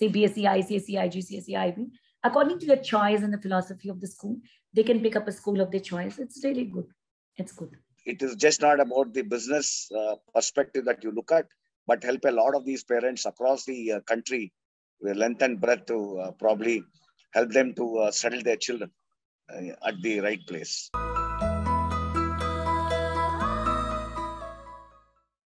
CBSE, ICSE, IGCSE, IB. According to your choice and the philosophy of the school, they can pick up a school of their choice. It's really good. It's good. It is just not about the business perspective that you look at, but help a lot of these parents across the country with length and breadth to probably help them to settle their children at the right place.